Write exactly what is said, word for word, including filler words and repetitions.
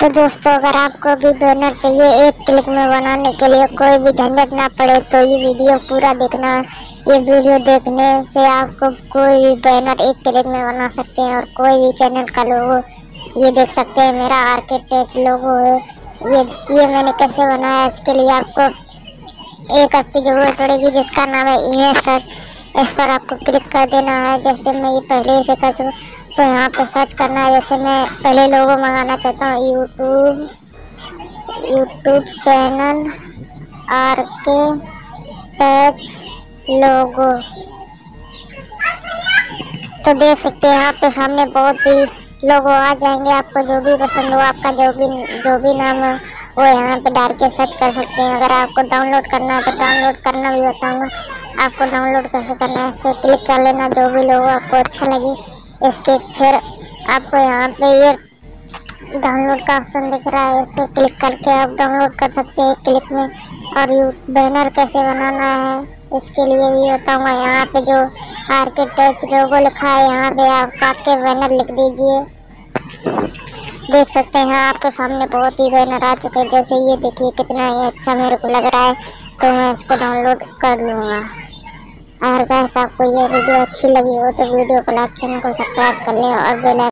तो दोस्तों अगर आपको भी बैनर चाहिए एक क्लिक में बनाने के लिए, कोई भी झंझट ना पड़े, तो ये वीडियो पूरा देखना। ये वीडियो देखने से आपको कोई भी बैनर एक क्लिक में बना सकते हैं और कोई भी चैनल का लोगो ये देख सकते हैं। मेरा आर्किटेक्ट लोगो है ये ये मैंने कैसे बनाया, इसके लिए आपको एक ऐप की जरूरत पड़ेगी जिसका नाम है इमेज सर्च। इस पर आपको क्लिक कर देना है। जैसे मैं ये पहले से कर चुका तो यहाँ पर सर्च करना है। जैसे मैं पहले लोगो मंगाना चाहता हूँ YouTube YouTube channel R K touch logo. तो देख सकते हैं आपके सामने बहुत ही लोगो आ जाएंगे। आपको जो भी पसंद हो, आपका जो भी जो भी नाम हो, वो यहाँ पे डाल के सर्च कर सकते हैं। अगर आपको डाउनलोड करना है तो डाउनलोड करना भी बताऊँगा आपको डाउनलोड कैसे करना है। इसे क्लिक कर लेना जो भी लोगो आपको अच्छा लगे। इसके फिर आपको यहाँ पे ये डाउनलोड का ऑप्शन दिख रहा है, इसे क्लिक करके आप डाउनलोड कर सकते हैं क्लिक में। और यू बैनर कैसे बनाना है इसके लिए भी बताऊँगा। यहाँ पे जो आर्किटेक्ट लोगो लिखा है यहाँ पे आप आपके बैनर लिख दीजिए। देख सकते हैं आपके सामने बहुत ही बैनर आ चुके हैं। जैसे ये देखिए कितना ही अच्छा मेरे को लग रहा है, तो मैं इसको डाउनलोड कर लूँगा। अगर गाइस आपको ये वीडियो अच्छी लगी हो तो वीडियो को लाइक, चैनल को सब्सक्राइब कर लें और बेल आइकन